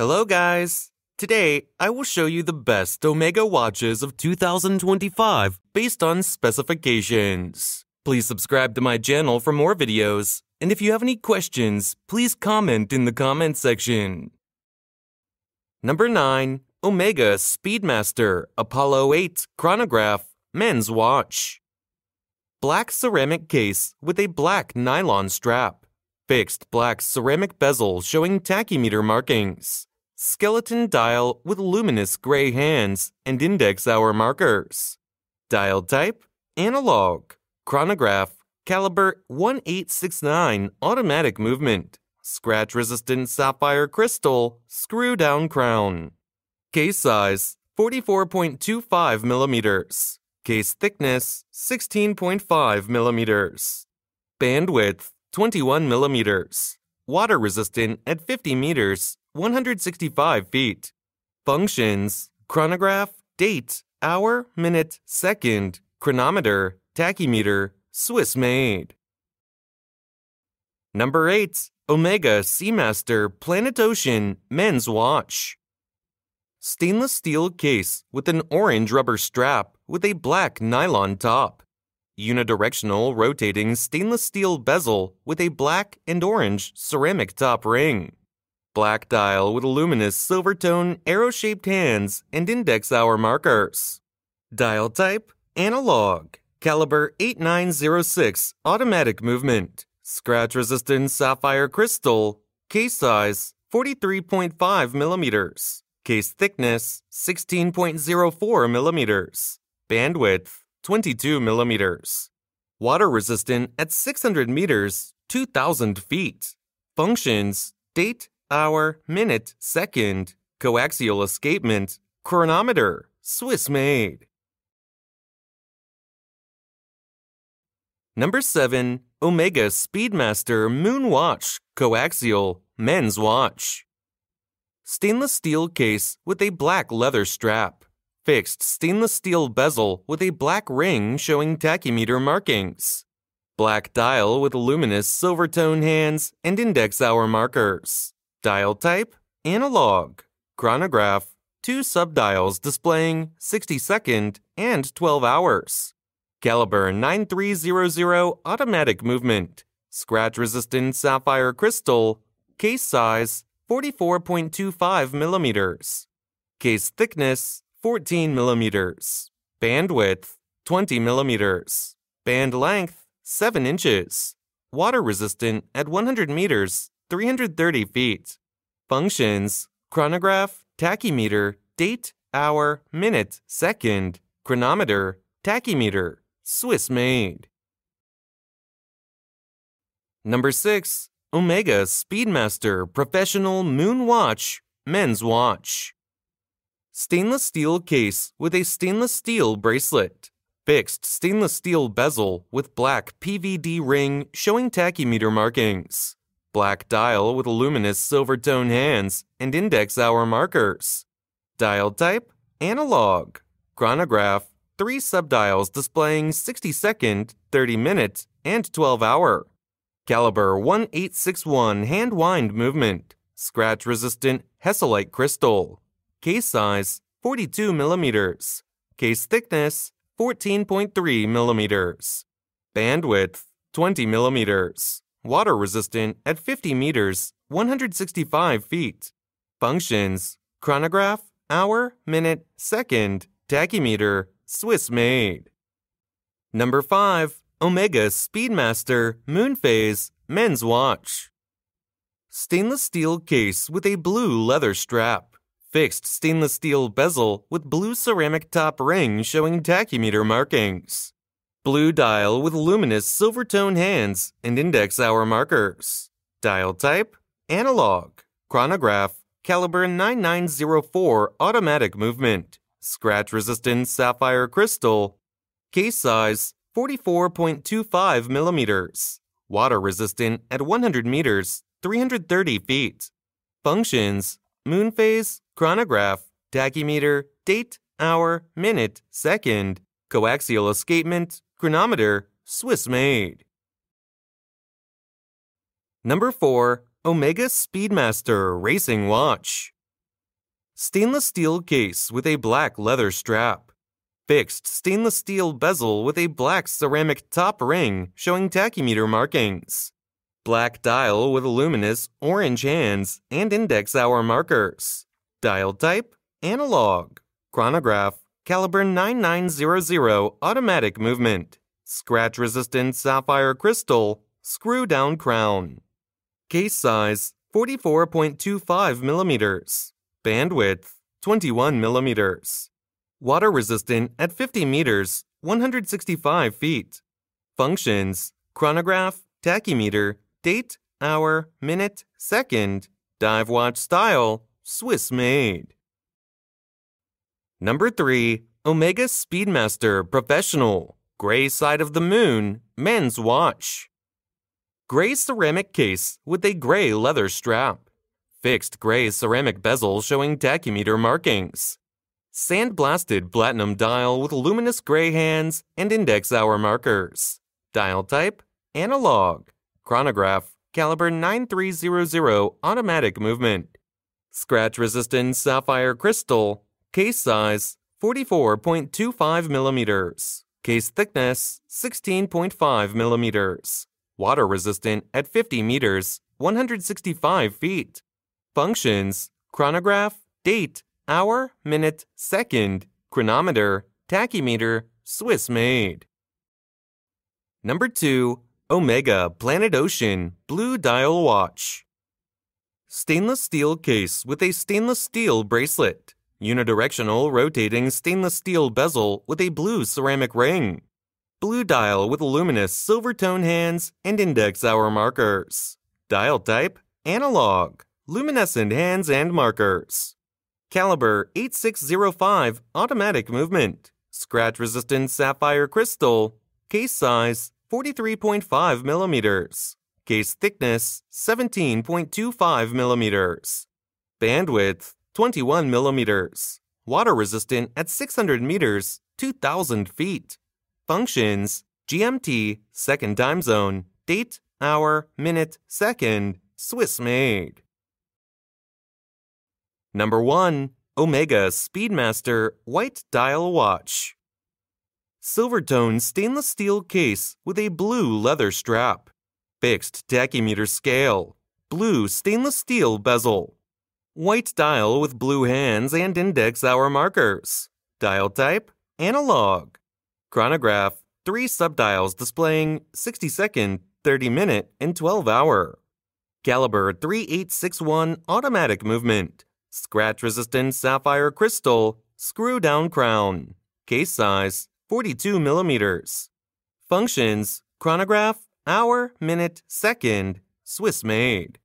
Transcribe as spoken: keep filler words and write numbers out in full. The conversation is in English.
Hello guys! Today, I will show you the best Omega watches of two thousand twenty-five based on specifications. Please subscribe to my channel for more videos, and if you have any questions, please comment in the comment section. Number nine. Omega Speedmaster Apollo eight Chronograph Men's Watch. Black ceramic case with a black nylon strap. Fixed black ceramic bezel showing tachymeter markings. Skeleton dial with luminous gray hands and index hour markers. Dial type, analog. Chronograph, caliber one eight six nine, automatic movement. Scratch-resistant sapphire crystal, screw-down crown. Case size, forty-four point two five millimeters. Case thickness, sixteen point five millimeters. Bandwidth, twenty-one millimeters. Water-resistant at fifty meters. one hundred sixty-five feet. Functions: chronograph, date, hour, minute, second, chronometer, tachymeter, Swiss made. Number eight. Omega Seamaster Planet Ocean Men's Watch. Stainless steel case with an orange rubber strap with a black nylon top. Unidirectional rotating stainless steel bezel with a black and orange ceramic top ring. Black dial with luminous silver-tone arrow-shaped hands and index hour markers. Dial type, analog. Caliber eighty-nine oh six, automatic movement. Scratch-resistant sapphire crystal. Case size, forty-three point five millimeters. Case thickness, sixteen point oh four millimeters. Bandwidth, twenty-two millimeters. Water-resistant at six hundred meters, two thousand feet. Functions, date, hour, minute, second, coaxial escapement, chronometer, Swiss made. Number seven. Omega Speedmaster Moon Watch Coaxial Men's Watch. Stainless steel case with a black leather strap. Fixed stainless steel bezel with a black ring showing tachymeter markings. Black dial with luminous silver-tone hands and index hour markers. Dial type, analog. Chronograph, two subdials displaying sixty second and twelve hours. Caliber ninety-three hundred, automatic movement. Scratch-resistant sapphire crystal. Case size, forty-four point two five millimeters. Case thickness, fourteen millimeters. Bandwidth, twenty millimeters. Band length, seven inches. Water-resistant at one hundred meters. three hundred thirty feet. Functions: chronograph, tachymeter, date, hour, minute, second, chronometer, tachymeter, Swiss made. Number six. Omega Speedmaster Professional Moon Watch Men's Watch. Stainless steel case with a stainless steel bracelet. Fixed stainless steel bezel with black P V D ring showing tachymeter markings. Black dial with luminous silver-tone hands and index hour markers. Dial type, analog. Chronograph, three subdials displaying sixty second, thirty minute, and twelve hour. Caliber eighteen sixty-one, hand-wind movement. Scratch-resistant Hesalite crystal. Case size, forty-two millimeters. Case thickness, fourteen point three millimeters. Bandwidth, twenty millimeters. Water-resistant at fifty meters, one hundred sixty-five feet. Functions, chronograph, hour, minute, second, tachymeter, Swiss made. Number five. Omega Speedmaster Moon Phase Men's Watch. Stainless steel case with a blue leather strap. Fixed stainless steel bezel with blue ceramic top ring showing tachymeter markings. Blue dial with luminous silver-tone hands and index hour markers. Dial type, analog. Chronograph, caliber ninety-nine oh four, automatic movement. Scratch-resistant sapphire crystal. Case size, forty-four point two five millimeters. Water-resistant at one hundred meters, three hundred thirty feet. Functions, moon phase, chronograph, tachymeter, date, hour, minute, second, coaxial escapement, chronometer, Swiss made. Number four. Omega Speedmaster Racing Watch. stainless steel case with a black leather strap, fixed stainless steel bezel with a black ceramic top ring showing tachymeter markings, black dial with luminous orange hands and index hour markers, dial type, analog, chronograph, caliber ninety-nine hundred, automatic movement, scratch-resistant sapphire crystal, screw-down crown. Case size, forty-four point two five millimeters. Bandwidth, twenty-one millimeters. Water-resistant at fifty meters, one hundred sixty-five feet. Functions, chronograph, tachymeter, date, hour, minute, second, dive watch style, Swiss-made. Number three. Omega Speedmaster Professional, Gray Side of the Moon, Men's Watch. Gray ceramic case with a gray leather strap. Fixed gray ceramic bezel showing tachymeter markings. Sandblasted platinum dial with luminous gray hands and index hour markers. Dial type, analog. Chronograph, caliber ninety-three hundred, automatic movement. Scratch-resistant sapphire crystal. Case size, forty-four point two five millimeters. Case thickness, sixteen point five millimeters. Water resistant at fifty meters, one hundred sixty-five feet. Functions, chronograph, date, hour, minute, second, chronometer, tachymeter, Swiss made. Number two. Omega Planet Ocean Blue Dial Watch. Stainless steel case with a stainless steel bracelet. Unidirectional rotating stainless steel bezel with a blue ceramic ring. Blue dial with luminous silver tone hands and index hour markers. Dial type, analog, luminescent hands and markers. Caliber eighty-six oh five, automatic movement. Scratch-resistant sapphire crystal. Case size, forty-three point five millimeters. Case thickness, seventeen point two five millimeters. Bandwidth, twenty-one millimeters. Water resistant at six hundred meters, two thousand feet. Functions, G M T, second time zone, date, hour, minute, second, Swiss made. Number one. Omega Speedmaster White Dial Watch. Silvertone stainless steel case with a blue leather strap. Fixed tachymeter scale. Blue stainless steel bezel. White dial with blue hands and index hour markers. Dial type, analog. Chronograph, three subdials displaying sixty second, thirty minute, and twelve hour. Caliber thirty-eight sixty-one, automatic movement. Scratch-resistant sapphire crystal, screw-down crown. Case size, forty-two millimeters. Functions, chronograph, hour, minute, second, Swiss made.